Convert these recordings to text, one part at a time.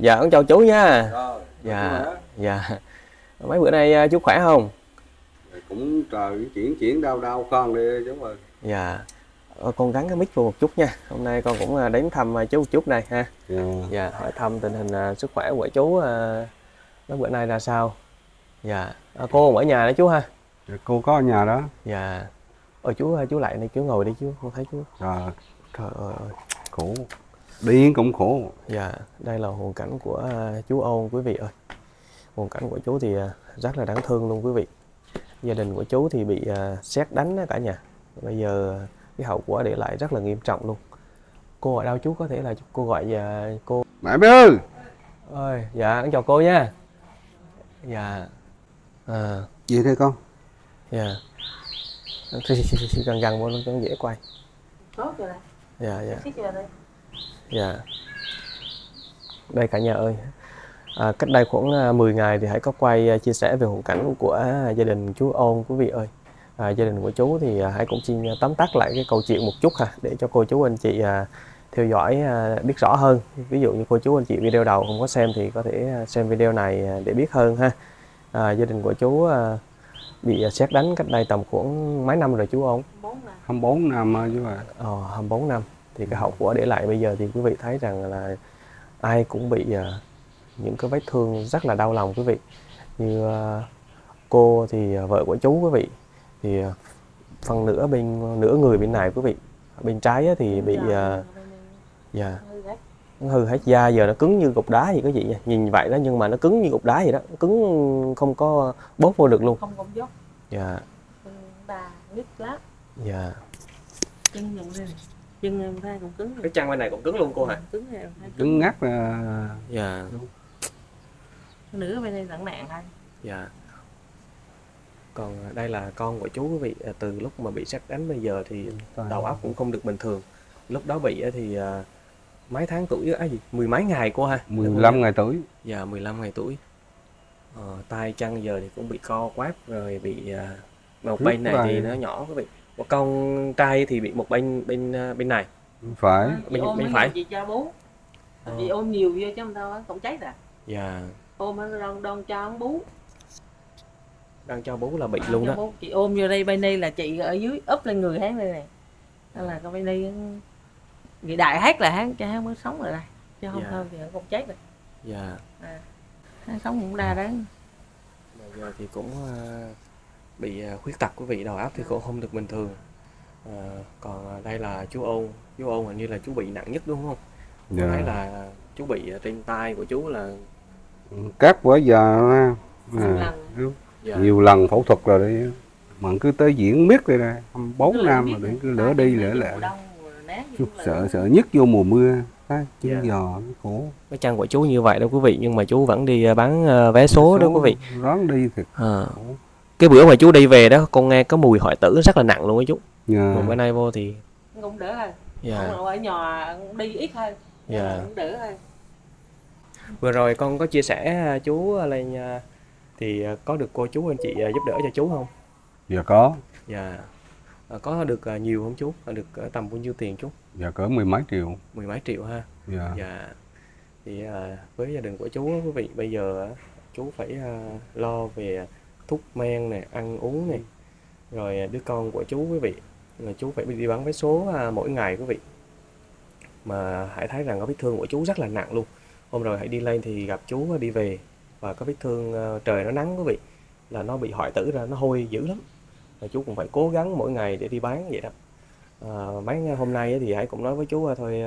Dạ, con chào chú nha. Rồi, dạ, dạ. Mấy bữa nay chú khỏe không? Cũng trời chuyển đau con đi chú ơi. Dạ. Con gắn cái mic vô một chút nha. Hôm nay con cũng đến thăm chú một chút này ha. Dạ. Dạ, hỏi thăm tình hình sức khỏe của chú mấy bữa nay ra sao? Dạ. Cô ở nhà đó chú ha. Dạ, cô có ở nhà đó. Dạ. Chú lại này, chú ngồi đi chú, con thấy chú. Dạ. Trời ơi, khổ. Đi cũng khổ. Dạ, đây là hoàn cảnh của chú Ôn quý vị ơi. Hoàn cảnh của chú thì rất là đáng thương luôn quý vị. Gia đình của chú thì bị sét đánh cả nhà. Bây giờ cái hậu quả để lại rất là nghiêm trọng luôn. Cô ở đâu chú, có thể là cô gọi về cô. Mẹ ơi. Ơi, dạ, con chào cô nha. Dạ. Gì thế con? Dạ. Gần vô luôn cho dễ quay. Tốt rồi. Dạ, dạ. Dạ. Đây cả nhà ơi. Cách đây khoảng 10 ngày thì hãy có quay chia sẻ về hoàn cảnh của gia đình chú Ôn quý vị ơi. Gia đình của chú thì hãy cũng xin tóm tắt lại cái câu chuyện một chút ha, để cho cô chú anh chị theo dõi biết rõ hơn. Ví dụ như cô chú anh chị video đầu không có xem thì có thể xem video này để biết hơn ha. Gia đình của chú bị sét đánh cách đây tầm khoảng mấy năm rồi chú Ôn? 24 năm ơi chú ạ. 24 năm. Thì cái hậu quả để lại bây giờ thì quý vị thấy rằng là ai cũng bị những cái vết thương rất là đau lòng quý vị. Như cô thì vợ của chú quý vị, thì phần nửa người bên này quý vị, bên trái thì bị dạ hư hết da, giờ nó cứng như cục đá gì cái gì vậy? Nhìn vậy đó nhưng mà nó cứng như cục đá vậy đó, cứng không có bóp vô được luôn. Không có dốc. Dạ. Bà nứt lát. Dạ. Chân nhận ra. Chân tay cũng cứng. Cái chân bên này cũng cứng luôn cô hả? Cứng, cứng ngắt là. Dạ. Nửa bên đây nặng nặng thôi. Dạ. Còn đây là con của chú quý vị, từ lúc mà bị sét đánh bây giờ thì đầu óc cũng không được bình thường. Lúc đó bị thì mấy tháng tuổi á gì? Mười mấy ngày cô ha? 15 ngày tuổi. Dạ, 15 ngày tuổi. Tay chân giờ thì cũng bị co quắp rồi, bị một bên này thì nó nhỏ quý vị. Con trai thì bị một bên này. Phải. Bên phải. Chị cho bú. Chị ôm nhiều vô chứ không đâu cũng cháy rồi. Dạ. Ôm đang cho bú. Đang cho bú là bị luôn đó. Bú. Chị ôm vô đây, bên đây là chị ở dưới úp lên người hát đây này. Nên là con bên đây người đại hát là hát cho hát mới sống rồi đây. Chứ không thôi thì cũng cháy rồi. Dạ. Hát sống cũng đa đáng. Bây giờ thì cũng bị khuyết tật quý vị, đầu óc thì cũng không được bình thường. Còn đây là chú Ôn. Chú Ôn hình như là chú bị nặng nhất đúng không? Dạ. Thấy là chú bị trên tay của chú là cắt bữa giờ nhiều lần phẫu thuật rồi đấy, mà cứ tới diễn miết đây nè, 24 năm mà để cứ lỡ đi lỡ lại. Sợ nhất vô mùa mưa. Chân giò khổ. Cái chân của chú như vậy đó quý vị, nhưng mà chú vẫn đi bán vé số đó quý vị. Rón đi thiệt. Cái bữa mà chú đi về đó, con nghe có mùi hoại tử rất là nặng luôn á chú. Dạ. Còn bữa nay vô thì cũng đỡ rồi. Dạ. Còn ở nhà đi ít thôi. Dạ. Cũng đỡ rồi. Vừa rồi con có chia sẻ chú lên thì có được cô chú anh chị giúp đỡ cho chú không? Dạ có. Dạ. Có được nhiều không chú? Được tầm bao nhiêu tiền chú? Dạ cỡ 10 mấy triệu. 10 mấy triệu ha. Dạ. Dạ. Thì với gia đình của chú quý vị, bây giờ chú phải lo về thuốc men này, ăn uống này, rồi đứa con của chú quý vị, rồi chú phải đi bán vé số mỗi ngày quý vị. Mà hãy thấy rằng cái vết thương của chú rất là nặng luôn. Hôm rồi hãy đi lên thì gặp chú đi về và có vết thương, trời nó nắng quý vị là nó bị hoại tử ra, nó hôi dữ lắm. Rồi chú cũng phải cố gắng mỗi ngày để đi bán vậy đó. Mấy hôm nay thì hãy cũng nói với chú thôi,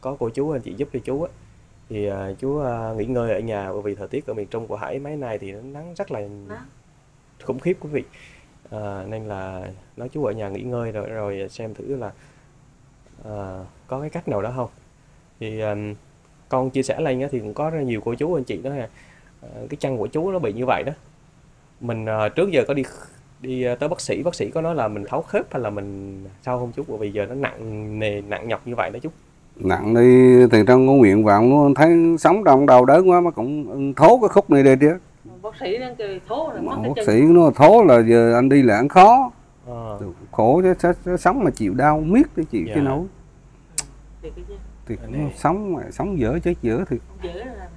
có cô chú anh chị giúp cho chú á. Thì chú nghỉ ngơi ở nhà, bởi vì thời tiết ở miền Trung của Hải mấy nay thì nó nắng rất là khủng khiếp quý vị. Nên là nói chú ở nhà nghỉ ngơi rồi xem thử là có cái cách nào đó không. Thì con chia sẻ lên thì cũng có nhiều cô chú anh chị đó ha. Cái chân của chú nó bị như vậy đó, mình trước giờ có đi tới bác sĩ có nói là mình tháo khớp hay là mình sao không chú, bởi vì giờ nó nặng nề nặng nhọc như vậy đó chú. Nặng đi thì trong ngôn nguyện vào nó thấy sống trong đầu đớn quá mà cũng thố cái khúc này đây chứ. Bác sĩ đang kêu thố là mất cái chân. Bác sĩ nó thố là giờ anh đi là ăn khó. Khổ chứ sống mà chịu đau miết để chịu cái nỗi. Thì sống dở chết dở thì. Dở là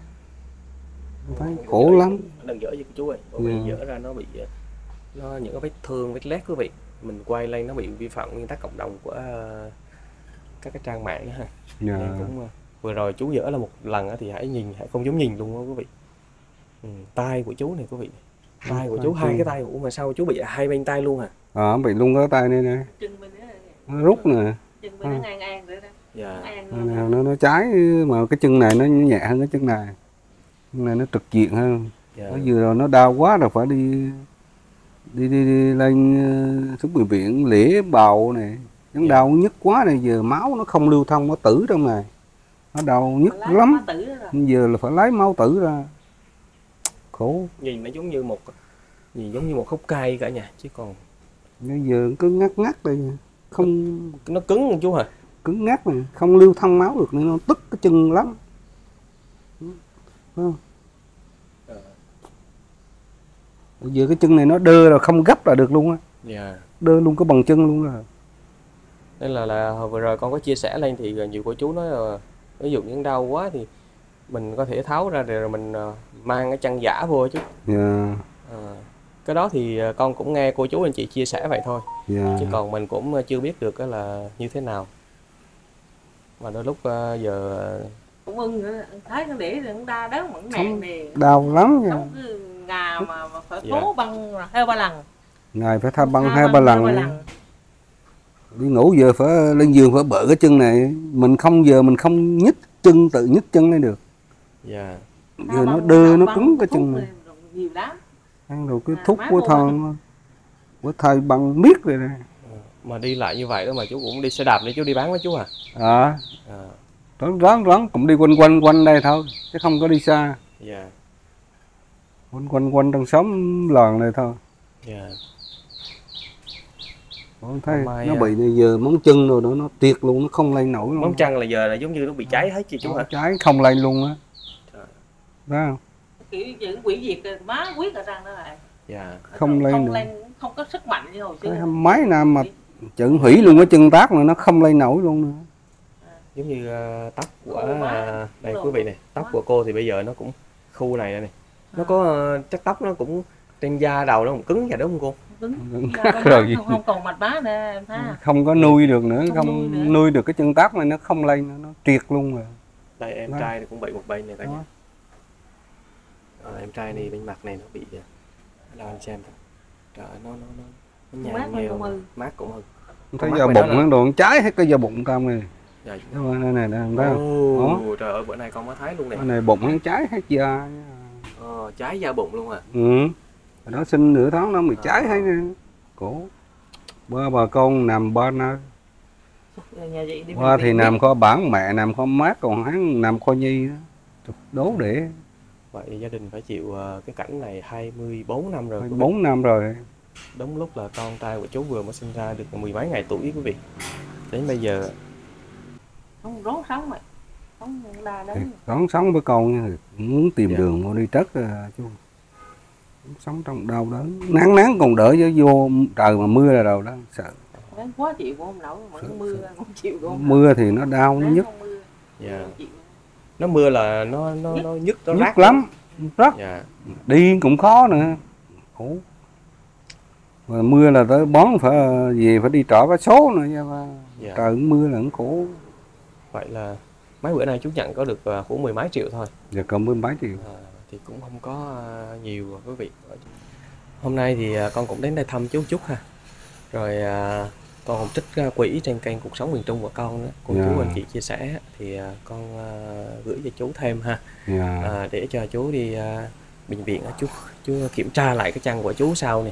Khổ lắm. Đừng dỡ gì chú ơi, bởi vì dỡ ra nó bị những cái vết thương, vết lét quý vị. Mình quay lên nó bị vi phạm nguyên tắc cộng đồng của các cái trang mạng ha. Yeah. Cũng, vừa rồi chú dỡ là một lần thì hãy nhìn, hãy không dám nhìn luôn đó quý vị. Ừ, tay của chú này quý vị. Tay của chú, hai cái tay của mà sao chú bị hai bên tay luôn hả? À? Bị luôn cái tay này nè. Chân bên nó rút nè. Chân bên nó ngang ngang nữa đó. Dạ. Yeah. Nó trái mà cái chân này nó nhẹ hơn cái chân này. Chân này nó trực diện hơn. Yeah. Nó vừa rồi nó đau quá rồi phải đi lên xuống bệnh viện lễ bầu này. Nó yeah. Đau nhức quá này, giờ máu nó không lưu thông, nó tử trong này. Nó đau nhức lắm. Giờ là phải lấy máu tử ra. Khổ. Nhìn nó giống như một khúc cây cả nhà chứ còn. Nó giờ cứ ngắt ngắt đây. Không nó cứng luôn chú hả? Cứng ngắt này, không lưu thông máu được nên nó tức cái chân lắm. Không. Giờ cái chân này nó đơ rồi không gấp là được luôn á. Yeah. Đơ luôn có bằng chân luôn rồi. Nên là hồi vừa rồi con có chia sẻ lên thì nhiều cô chú nói là ví dụ những đau quá thì mình có thể tháo ra rồi mình mang cái chăn giả vô chứ. Yeah. Cái đó thì con cũng nghe cô chú anh chị chia sẻ vậy thôi. Yeah. Chứ còn mình cũng chưa biết được là như thế nào. Mà đôi lúc giờ cũng ưng nữa, thấy nó để rồi đau đớn mẫn màng nè. Đau lắm nha. Ngà mà phải cố yeah. Băng hai ba lần. Ngày phải tha băng hai ba lần. Đi ngủ giờ phải lên giường phải bỡ cái chân này, mình không giờ mình không nhích chân tự nhích chân lên được. Dạ. Yeah. Giờ nó đưa nó cứng cái chân này. Nhiều lắm. Ăn rồi cứ thúc của thon. Của thầy bằng miết rồi nè. Mà đi lại như vậy đó mà chú cũng đi xe đạp để chú đi bán với chú à? À. Ráng cũng đi quanh đây thôi, chứ không có đi xa. Dạ. Yeah. Quanh trong xóm làng này thôi. Yeah. Không thấy nó bị này giờ móng chân rồi đó, nó tiệt luôn, nó không lên nổi luôn. Móng chân là giờ là giống như nó bị cháy hết chứ chú hả? Cháy không lên luôn á. Đó không? Kiểu những quỷ diệt má quyết ở răng đó lại. Dạ. Không lên được. Không có sức mạnh như hồi xưa. Mấy năm mà chữ hủy luôn cái chân tác mà nó không lên nổi luôn nữa. Giống như tóc của đây quý vị này, tóc của cô thì bây giờ nó cũng khu này này. Nó có chắc tóc nó cũng trên da đầu nó cũng cứng vậy đúng không cô? Cứng. Rồi không còn mạch bá nữa em thấy. Không có nuôi được nữa, không nuôi được cái chân tóc này nó không lên nữa, nó triệt luôn rồi. Đây em trai thì cũng bị một bên này cả nhà. Em trai này bên mặt này nó bị đau anh xem thôi. Trời nó nhạt nhiều, mát cũng hơn. Thấy da bụng nó đồn cháy hết cái da bụng cam này. Dạ. Đây này nè, thấy không? Trời ơi bữa nay con mới thấy luôn này. Cái này bụng nó cháy hết da. Cháy da bụng luôn à? Ừ. Nó sinh nửa tháng nó bị cháy thấy cổ. Bà con nằm bên ơi. Ba thì nằm kho bản mẹ, nằm kho mát, còn hắn nằm kho nhi đó. Đố để. Vậy gia đình phải chịu cái cảnh này 24 năm rồi. 24 năm rồi. Đúng lúc là con trai của chú vừa mới sinh ra được mười mấy ngày tuổi quý vị. Đến bây giờ không rốt sống mày. Con sống với con muốn tìm đường vô đi trất chú. Sống trong đau đớn, nắng còn đỡ chứ vô trời mà mưa là đầu đó sợ. Nắng quá chịu cũng không nổi, mà nó mưa không chịu cũng không. Mưa thì nó đau nó nhức. Dạ. Nó mưa là nó nhức nó rát lắm. Rất. Dạ. Đi cũng khó nữa. Khổ. Và mưa là tới bón phải về phải đi trọ cái số nữa nha ba. Dạ. Trời mưa là cũng khổ. Vậy là mấy bữa nay chú nhận có được khoảng mười mấy triệu thôi. Dạ cầm mười mấy triệu. Thì cũng không có nhiều quý vị. Hôm nay thì con cũng đến đây thăm chú chút ha. Rồi con cũng trích quỹ trên kênh Cuộc Sống Miền Trung của con đó. Cô chú anh chị chia sẻ thì con gửi cho chú thêm ha. Để cho chú đi bệnh viện chú kiểm tra lại cái chân của chú sau nè.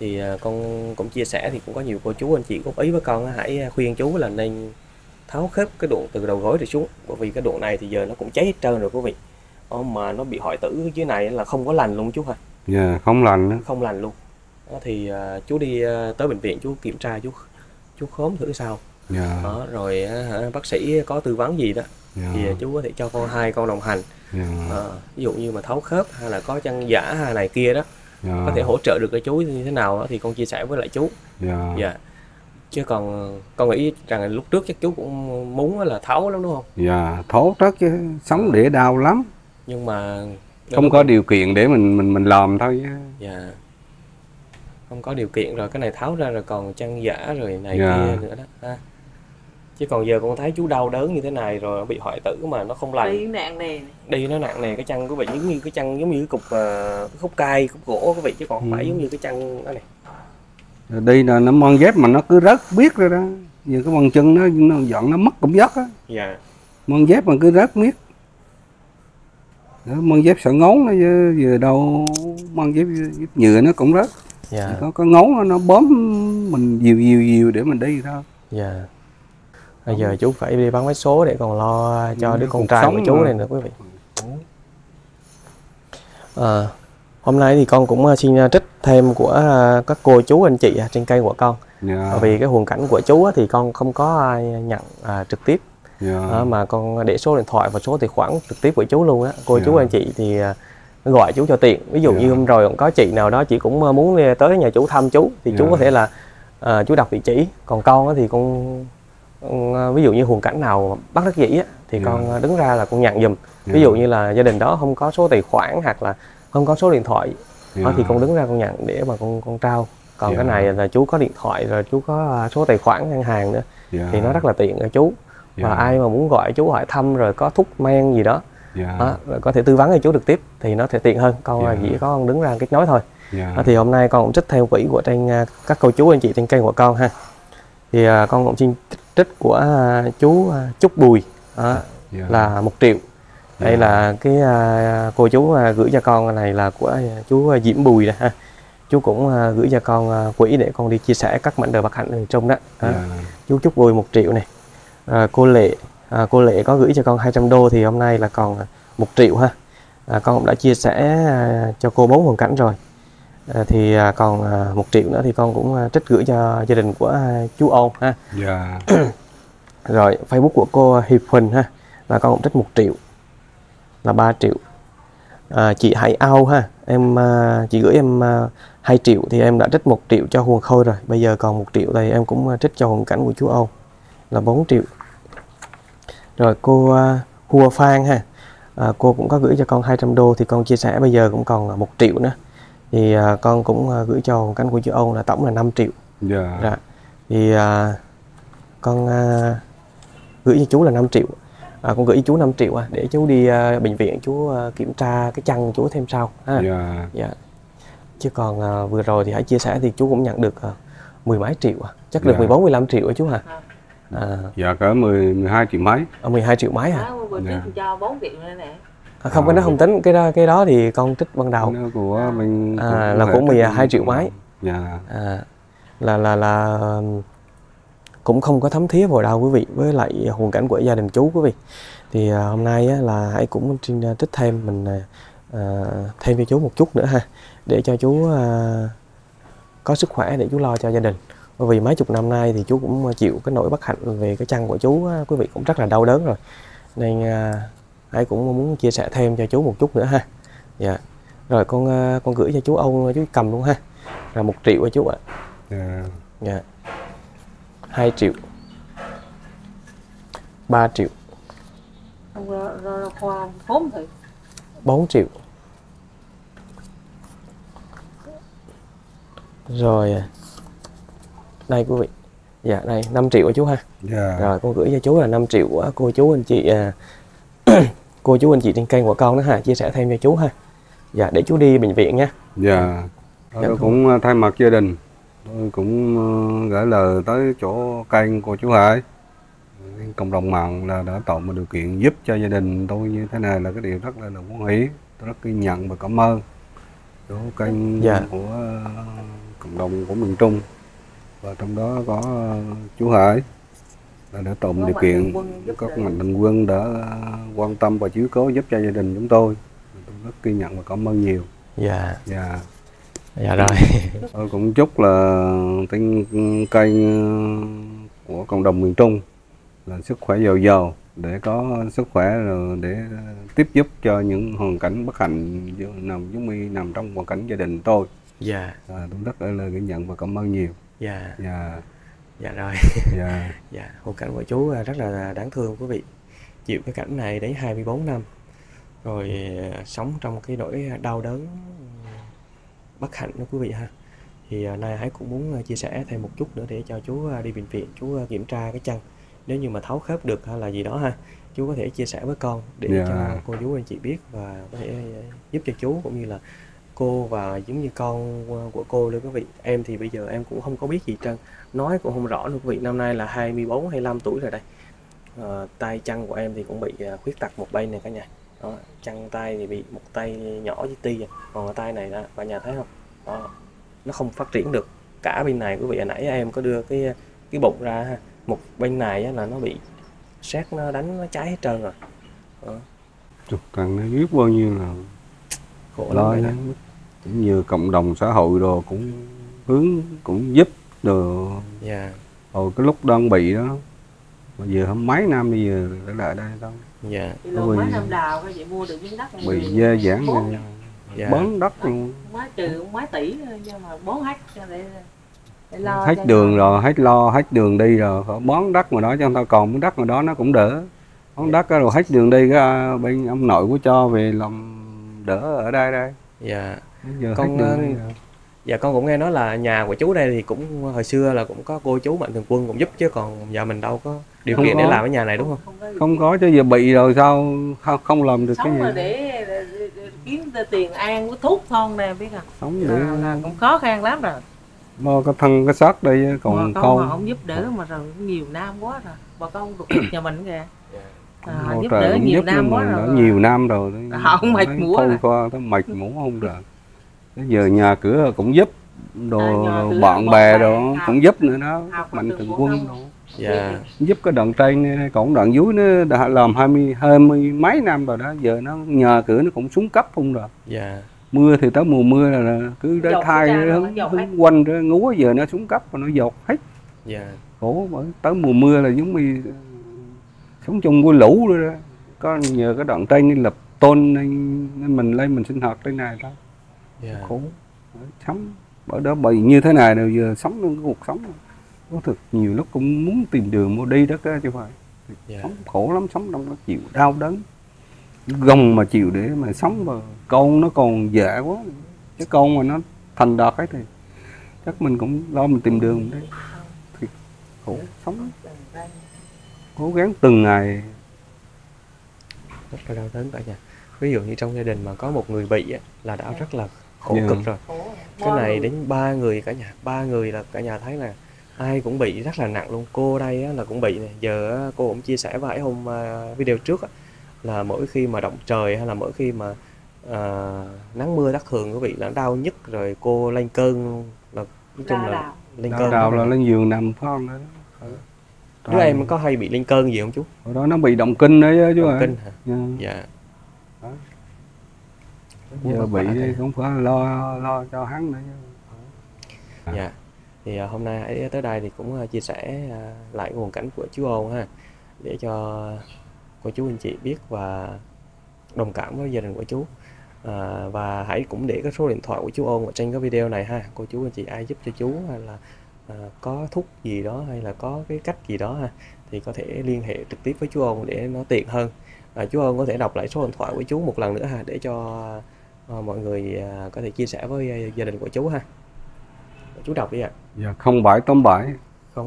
Thì con cũng chia sẻ thì cũng có nhiều cô chú anh chị góp ý với con hãy khuyên chú là nên tháo khớp cái đoạn từ đầu gối rồi xuống. Bởi vì cái đoạn này thì giờ nó cũng cháy hết trơn rồi quý vị. Mà nó bị hoại tử dưới này là không có lành luôn chú hả? Dạ, yeah, không lành nữa. Không lành luôn. Thì chú đi tới bệnh viện chú kiểm tra chú khóm thử sao. Yeah. Rồi bác sĩ có tư vấn gì đó thì chú có thể cho con hai con đồng hành. Yeah. Ví dụ như mà tháo khớp hay là có chân giả hay này kia đó. Yeah. Có thể hỗ trợ được cho chú như thế nào đó, thì con chia sẻ với lại chú. Yeah. Yeah. Chứ còn con nghĩ rằng lúc trước chắc chú cũng muốn là tháo lắm đúng không? Dạ, yeah, tháo trước chứ sống để đau lắm. Nhưng mà không có điều kiện để mình làm thôi. Dạ. Không có điều kiện rồi, cái này tháo ra rồi còn chân giả rồi này kia nữa đó ha. Chứ còn giờ con thấy chú đau đớn như thế này rồi bị hoại tử mà nó không lành. Đi nặng nề. Đi nó nặng nề, cái chân của vị giống như cái chân giống như cái cục khúc cai, khúc gỗ của vị, chứ còn không phải giống như cái chân đó này. Rồi đi là nó mang dép mà nó cứ rớt biết rồi đó. Như cái bằng chân nó dọn nó mất cũng giấc á. Dạ. Mang dép mà cứ rớt miết. Mang dép sợ ngón nó vừa đâu, mang dép nhựa nó cũng rớt. Dạ. Có ngón nó bóm mình dìu để mình đi thôi. Dạ. Bây giờ chú phải đi bán vé số để còn lo cho đứa con trai của chú này nữa quý vị. Hôm nay thì con cũng xin trích thêm của các cô chú anh chị trên kênh của con. Bởi vì cái hoàn cảnh của chú thì con không có nhận trực tiếp, mà con để số điện thoại và số tài khoản trực tiếp của chú luôn á. Cô chú anh chị thì gọi chú cho tiện. Ví dụ như hôm rồi cũng có chị nào đó chị cũng muốn tới nhà chú thăm chú thì chú có thể là chú đọc địa chỉ. Còn con thì con ví dụ như hoàn cảnh nào bất đắc dĩ thì con đứng ra là con nhận giùm. Ví dụ như là gia đình đó không có số tài khoản hoặc là không có số điện thoại thì con đứng ra con nhận để mà con trao. Còn cái này là chú có điện thoại rồi chú có số tài khoản ngân hàng nữa thì nó rất là tiện cho chú. Và ai mà muốn gọi chú hỏi thăm rồi có thuốc men gì đó, rồi có thể tư vấn cho chú trực tiếp thì nó sẽ tiện hơn. Con chỉ có con đứng ra kết nối thôi. Thì hôm nay con cũng trích theo quỹ của trên các cô chú anh chị trên kênh của con ha. Thì con cũng xin trích của chú Trúc Bùi là 1 triệu. Đây là cái cô chú gửi cho con này là của chú Diễm Bùi này ha. Chú cũng gửi cho con quỹ để con đi chia sẻ các mảnh đời bất hạnh miền Trung đó. Chú Trúc Bùi 1 triệu này. Cô Lệ, cô Lệ có gửi cho con 200 đô thì hôm nay là còn 1 triệu ha. Con cũng đã chia sẻ cho cô 4 hoàn cảnh rồi. Thì còn 1 triệu nữa thì con cũng trích gửi cho gia đình của chú Ôn ha. Rồi Facebook của cô Hiệp Huỳnh ha, là con cũng trích 1 triệu là 3 triệu. Chị Hai Ao ha, em chị gửi em 2 triệu thì em đã trích 1 triệu cho Hồ Khôi rồi, bây giờ còn 1 triệu thì em cũng trích cho hoàn cảnh của chú Ôn là 4 triệu. Rồi cô Hua Phan ha, cô cũng có gửi cho con 200 đô thì con chia sẻ bây giờ cũng còn 1 triệu nữa. Thì con cũng gửi cho hoàn cảnh của chú Ôn là tổng là 5 triệu. Rồi. Thì con gửi cho chú là 5 triệu. Con gửi cho chú 5 triệu để chú đi bệnh viện chú kiểm tra cái chân chú thêm sau ha. Chứ còn vừa rồi thì hãy chia sẻ thì chú cũng nhận được mười mấy triệu, chắc được 14 15 triệu chú hả? Dạ cỡ 12 triệu mấy. 12 triệu mấy hả? Cho 4 triệu nữa nè. Không, cái nó không tính, cái đó thì con trích ban đầu của mình là cũng 12 triệu mấy. Là cũng không có thấm thía vào đâu quý vị, với lại hoàn cảnh của gia đình chú quý vị. Thì hôm nay là hãy cũng trích thêm mình thêm cho chú một chút nữa ha, để cho chú có sức khỏe để chú lo cho gia đình. Bởi vì mấy chục năm nay thì chú cũng chịu cái nỗi bất hạnh về cái chân của chú quý vị, cũng rất là đau đớn rồi. Nên hãy cũng muốn chia sẻ thêm cho chú một chút nữa ha. Rồi con gửi cho chú Ôn, chú cầm luôn ha, là 1 triệu cho chú ạ. 2 triệu, 3 triệu, 4 triệu. Rồi đây quý vị, đây 5 triệu của chú ha. Rồi con gửi cho chú là 5 triệu của cô chú anh chị cô chú anh chị trên kênh của con đó ha, chia sẻ thêm cho chú ha. Để chú đi bệnh viện nha. Tôi cũng thay mặt gia đình, tôi cũng gửi lời tới chỗ kênh của chú Hải, cộng đồng mạng là đã tạo một điều kiện giúp cho gia đình tôi như thế này là cái điều rất là hoan hỷ. Tôi rất ghi nhận và cảm ơn chỗ kênh của cộng đồng của miền Trung, và trong đó có chú Hải đã tạo điều kiện, các mạnh thường quân đã quan tâm và chiếu cố giúp cho gia đình chúng tôi. Tôi rất ghi nhận và cảm ơn nhiều. Dạ rồi. Tôi cũng chúc là kênh của cộng đồng miền Trung là sức khỏe dồi dào, để có sức khỏe rồi để tiếp giúp cho những hoàn cảnh bất hạnh nằm trong hoàn cảnh gia đình tôi. Tôi rất là ghi nhận và cảm ơn nhiều. Hoàn cảnh của chú rất là đáng thương quý vị. Chịu cái cảnh này đến 24 năm. rồi sống trong cái nỗi đau đớn bất hạnh đó quý vị ha. Thì nay Hải cũng muốn chia sẻ thêm một chút nữa để cho chú đi bệnh viện, chú kiểm tra cái chân, nếu như mà tháo khớp được hay là gì đó ha, chú có thể chia sẻ với con để cho cô chú anh chị biết và có thể giúp cho chú cũng như là cô và giống như con của cô nữa quý vị. Em thì bây giờ em cũng không có biết gì trơn, nói cũng không rõ nữa quý vị. Năm nay là 24, 25 tuổi rồi đây. Tay chân của em thì cũng bị khuyết tật một bên này cả nhà. Đó, chân tay thì bị một tay nhỏ với ti rồi. Còn cái tay này đó, cả nhà thấy không? Đó, nó không phát triển được. Cả bên này quý vị, hồi nãy em có đưa cái bụng ra ha. Một bên này là nó bị sét nó đánh nó cháy hết trơn rồi. Chục cần nó biết bao nhiêu là khổ lắm. Cũng như cộng đồng xã hội đồ cũng hướng cũng giúp đồ. Dạ. Hồi cái lúc đang bị đó, mà giờ hôm mấy năm bây giờ đã lại đây đâu. Dạ. Mấy năm đào ra vậy mua được miếng đất này. Bị dê giãn rồi. Dạ. Bón đất luôn. Má trừ mấy tỷ nhưng mà bón hết để lo hết đường nó. Rồi, hết lo, hết đường đi rồi, bón đất mà đó cho tao còn miếng đất mà đó nó cũng đỡ. Bón đất rồi hết đường đi cái bên ông nội của cho về làm đỡ ở đây đây. Dạ. Giờ con dạ con cũng nghe nói là nhà của chú đây thì cũng hồi xưa là cũng có cô chú Mạnh Thường Quân cũng giúp, chứ còn giờ mình đâu có điều kiện để làm cái nhà này đúng không? Không có chứ giờ bị rồi sao không làm được. Sống cái nhà để kiếm tiền ăn với thuốc con nè biết không? Sống để là cũng khó khăn lắm rồi. Mà cái thân cái xác đây còn bà con mà không giúp đỡ mà rồi nhiều năm quá rồi. Bà con ruột nhà mình kìa. Giúp đỡ nhiều năm quá rồi. Nhiều năm rồi. Không mệt mỏi. Không có mệt mỏi không được. Giờ nhà cửa cũng giúp đồ à, bạn bè đồ cũng giúp nữa đó. Mạnh Thường Quân đó. Dạ. Giúp cái đoạn trên còn đoạn dưới nó đã làm 20 mấy năm rồi đó, giờ nó nhà cửa nó cũng xuống cấp không rồi. Dạ. Mưa thì tới mùa mưa là cứ để thay hướng quanh rồi ngúa giờ nó xuống cấp và nó dột hết. Dạ. Khổ tới mùa mưa là giống như sống trong mưa lũ nữa đó. Có nhờ cái đoạn trên lập tôn nên mình lên mình sinh hoạt trên này đó. Yeah. Khổ sống bởi đó bởi như thế này rồi giờ sống luôn cái cuộc sống có thực nhiều lúc cũng muốn tìm đường mua đi đó chứ không phải. Yeah. Sống khổ lắm, sống trong nó chịu đau đớn gồng mà chịu để mà sống, mà con nó còn dễ quá chứ con mà nó thành đạt ấy thì chắc mình cũng lo mình tìm đường đấy. Thiệt khổ sống cố gắng từng ngày rất là đau đớn cả nhà. Ví dụ như trong gia đình mà có một người bị ấy, là đã rất là khổ cực rồi. Cái này đến 3 người cả nhà, 3 người là cả nhà thấy là ai cũng bị rất là nặng luôn. Cô đây là cũng bị này. Giờ cô cũng chia sẻ vài hôm video trước là mỗi khi mà động trời hay là mỗi khi mà nắng mưa thất thường quý vị là đau nhức rồi cô lên cơn là nói chung là lên cơn. Đau là lên giường nằm phải không đó. Đứa em có hay bị lên cơn gì không chú? Ở đó nó bị động kinh đấy chú. Động kinh hả? Dạ. Giờ bị cũng phải lo cho hắn nữa. Dạ. Thì hôm nay hãy tới đây thì cũng chia sẻ lại nguồn cảnh của chú Ôn ha, để cho cô chú anh chị biết và đồng cảm với gia đình của chú. Và hãy cũng để cái số điện thoại của chú Ôn ở trên cái video này ha. Cô chú anh chị ai giúp cho chú hay là có thuốc gì đó hay là có cái cách gì đó ha, thì có thể liên hệ trực tiếp với chú Ôn để nó tiện hơn. Chú Ôn có thể đọc lại số điện thoại của chú một lần nữa ha, để cho mọi người có thể chia sẻ với gia đình của chú ha. Chú đọc đi ạ. Dạ, 0787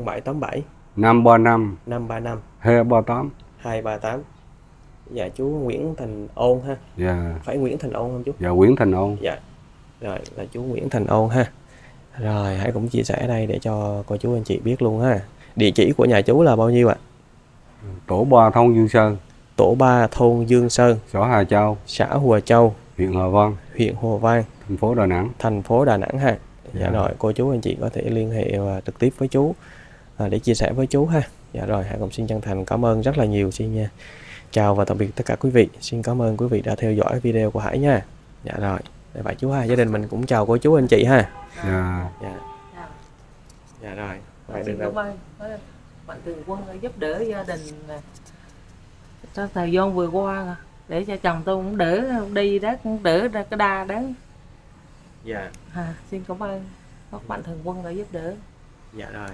0787 535 535 238 238. Dạ, chú Nguyễn Thành Ôn ha. Dạ. Phải Nguyễn Thành Ôn không chú? Dạ, Nguyễn Thành Ôn. Dạ. Rồi, là chú Nguyễn Thành Ôn ha. Rồi, hãy cũng chia sẻ đây để cho cô chú anh chị biết luôn ha. Địa chỉ của nhà chú là bao nhiêu ạ? Tổ 3 thôn Dương Sơn. Tổ 3 thôn Dương Sơn, xã Hòa Châu, huyện Hòa Vang, thành phố Đà Nẵng, ha. Dạ. Dạ rồi, cô chú anh chị có thể liên hệ và trực tiếp với chú để chia sẻ với chú ha. Dạ rồi, Hải cũng xin chân thành cảm ơn rất là nhiều. Xin nha. Chào và tạm biệt tất cả quý vị. Xin cảm ơn quý vị đã theo dõi video của Hải nha. Dạ rồi, để vậy chú ha, gia đình mình cũng chào cô chú anh chị ha. Dạ. Dạ. Dạ rồi. Xin cảm ơn Mạnh Thường Quân giúp đỡ gia đình trong thời gian vừa qua để cho chồng tôi cũng đỡ đi đó, cũng đỡ ra cái đa đó. Dạ. Xin cảm ơn các Mạnh Thường Quân đã giúp đỡ. Dạ rồi.